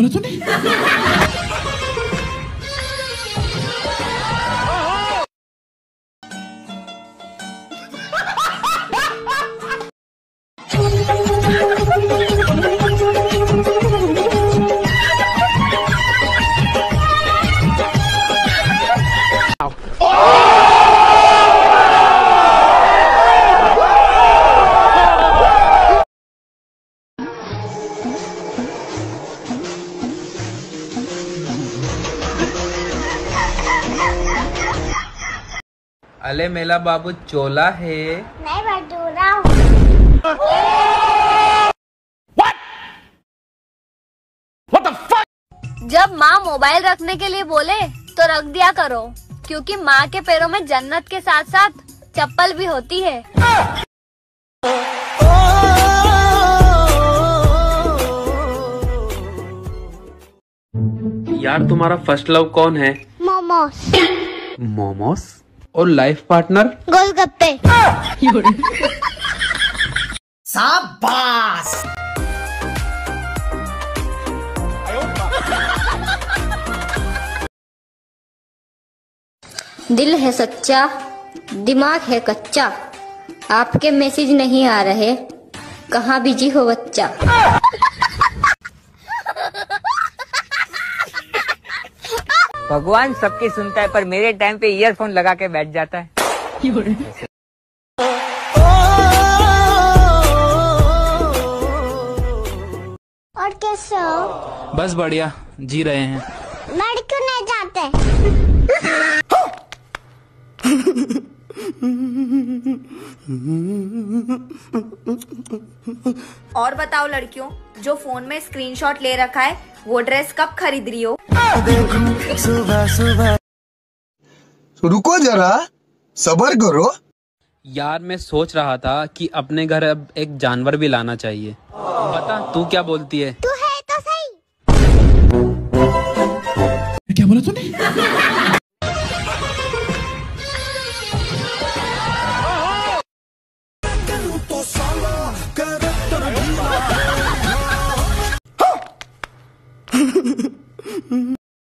बोला तूने? अले मेला बाबू चोला है, मैं भटूरा हूँ। जब माँ मोबाइल रखने के लिए बोले तो रख दिया करो, क्योंकि माँ के पैरों में जन्नत के साथ साथ चप्पल भी होती है। यार तुम्हारा फर्स्ट लव कौन है? मोमोस। मोमोस और लाइफ पार्टनर गोलगप्पे। शाबाश। दिल है सच्चा, दिमाग है कच्चा, आपके मैसेज नहीं आ रहे, कहाँ बिजी हो बच्चा। भगवान सबकी सुनता है पर मेरे टाइम पे ईयरफोन लगा के बैठ जाता है। और कैसे हो? बस बढ़िया, जी रहे हैं। मर क्यों नहीं जाते? और बताओ लड़कियों, जो फोन में स्क्रीनशॉट ले रखा है वो ड्रेस कब खरीद रही हो? सुबह सुबह। रुको जरा, सब्र करो। यार मैं सोच रहा था कि अपने घर अब एक जानवर भी लाना चाहिए। बता तू क्या बोलती है? तू है तो सही। क्या बोला तूने?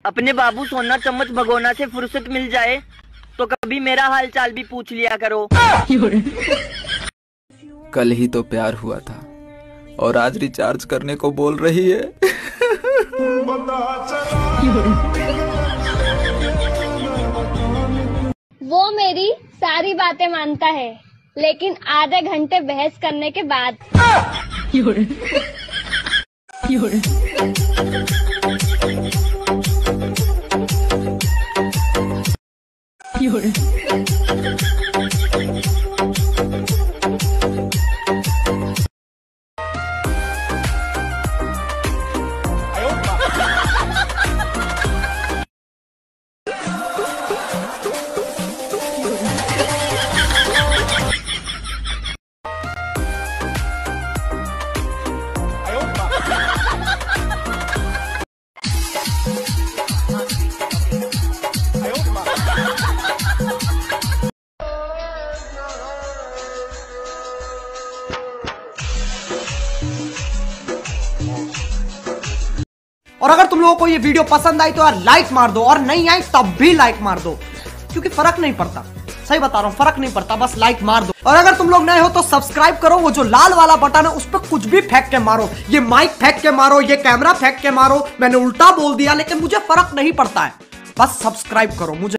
अपने बाबू सोना चम्मच भगोना से फुर्सत मिल जाए तो कभी मेरा हाल चाल भी पूछ लिया करो। कल ही तो प्यार हुआ था और आज रिचार्ज करने को बोल रही है। वो मेरी सारी बातें मानता है, लेकिन आधे घंटे बहस करने के बाद। और अगर तुम लोगों को ये वीडियो पसंद आई तो यार लाइक मार दो, और नहीं आई तब भी लाइक मार दो, क्योंकि फर्क नहीं पड़ता। सही बता रहा हूँ, फर्क नहीं पड़ता, बस लाइक मार दो। और अगर तुम लोग नए हो तो सब्सक्राइब करो, वो जो लाल वाला बटन है उस पर कुछ भी फेंक के मारो, ये माइक फेंक के मारो, ये कैमरा फेंक के मारो। मैंने उल्टा बोल दिया लेकिन मुझे फर्क नहीं पड़ता है, बस सब्सक्राइब करो मुझे।